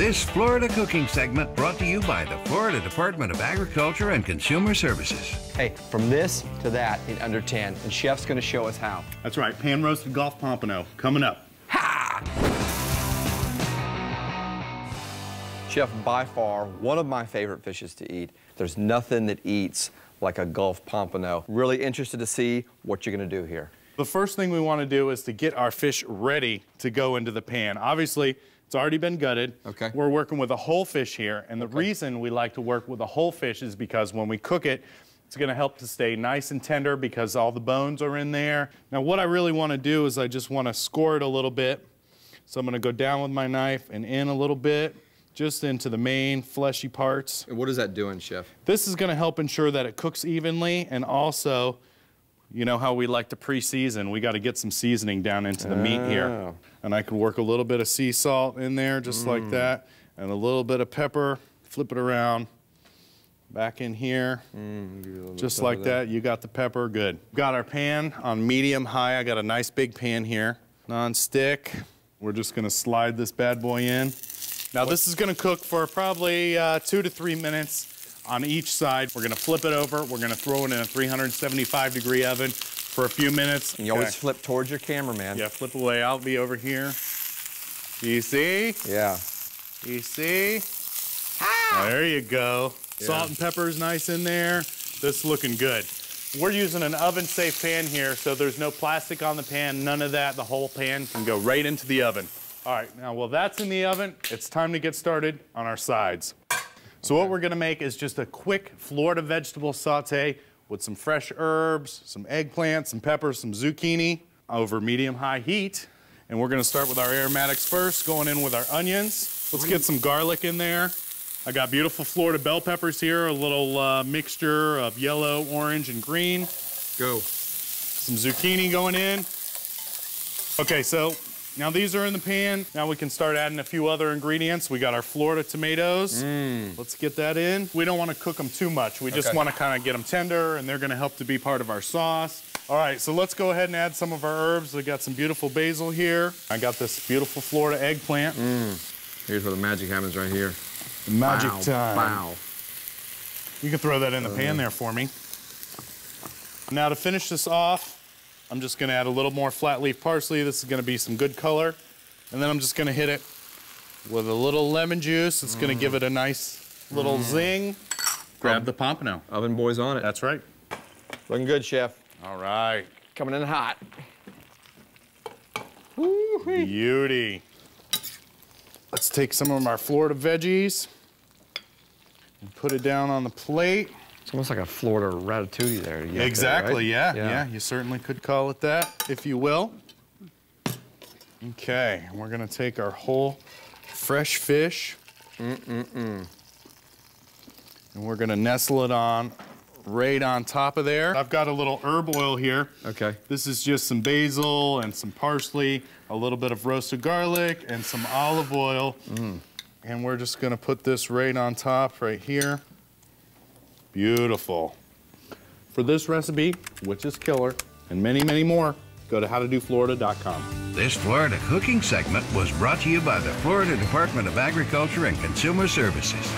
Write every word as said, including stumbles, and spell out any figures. This Florida cooking segment brought to you by the Florida Department of Agriculture and Consumer Services. Hey, from this to that in under ten, and Chef's gonna show us how. That's right, pan-roasted Gulf Pompano, coming up. Ha! Chef, by far, one of my favorite fishes to eat. There's nothing that eats like a Gulf Pompano. Really interested to see what you're gonna do here. The first thing we wanna do is to get our fish ready to go into the pan. Obviously, it's already been gutted. Okay. We're working with a whole fish here, and the okay. reason we like to work with a whole fish is because when we cook it, it's gonna help to stay nice and tender because all the bones are in there. Now, what I really wanna do is I just wanna score it a little bit. So I'm gonna go down with my knife and in a little bit, just into the main fleshy parts. And what is that doing, Chef? This is gonna help ensure that it cooks evenly, and also, you know how we like to pre-season. We got to get some seasoning down into the oh. meat here. And I can work a little bit of sea salt in there, just mm. like that, and a little bit of pepper, flip it around, back in here, mm, just like that. that. You got the pepper, good. Got our pan on medium high. I got a nice big pan here, non-stick. We're just gonna slide this bad boy in. Now this is gonna cook for probably uh, two to three minutes. On each side, we're gonna flip it over. We're gonna throw it in a three hundred seventy-five degree oven for a few minutes. And you okay. always flip towards your cameraman. Yeah, flip away. I'll be over here. You see? Yeah. You see? Ah! There you go. Yeah. Salt and pepper is nice in there. This is looking good. We're using an oven-safe pan here, so there's no plastic on the pan, none of that. The whole pan can go right into the oven. All right, now while that's in the oven, it's time to get started on our sides. So okay. what we're gonna make is just a quick Florida vegetable saute with some fresh herbs, some eggplant, some peppers, some zucchini over medium-high heat. And we're gonna start with our aromatics first, going in with our onions. Let's get some garlic in there. I got beautiful Florida bell peppers here, a little uh, mixture of yellow, orange, and green. Go. Some zucchini going in. Okay, so now these are in the pan. Now we can start adding a few other ingredients. We got our Florida tomatoes. Mm. Let's get that in. We don't want to cook them too much. We just okay. want to kind of get them tender, and they're going to help to be part of our sauce. All right, so let's go ahead and add some of our herbs. We got some beautiful basil here. I got this beautiful Florida eggplant. Mm. Here's where the magic happens right here. The magic wow. time. Wow. You can throw that in the uh. pan there for me. Now to finish this off, I'm just gonna add a little more flat leaf parsley. This is gonna be some good color. And then I'm just gonna hit it with a little lemon juice. It's mm. gonna give it a nice little mm. zing. Grab oven, the pompano. Oven boy's on it. That's right. Looking good, Chef. All right. Coming in hot. Woo-hee. Beauty. Let's take some of our Florida veggies and put it down on the plate. It's almost like a Florida ratatouille there. Exactly, there, right? yeah, yeah, yeah. You certainly could call it that, if you will. Okay, we're gonna take our whole fresh fish. Mm-mm-mm. And we're gonna nestle it on right on top of there. I've got a little herb oil here. Okay. This is just some basil and some parsley, a little bit of roasted garlic, and some olive oil. Mm. And we're just gonna put this right on top right here. Beautiful. For this recipe, which is killer, and many, many more, go to how to do florida dot com. This Florida cooking segment was brought to you by the Florida Department of Agriculture and Consumer Services.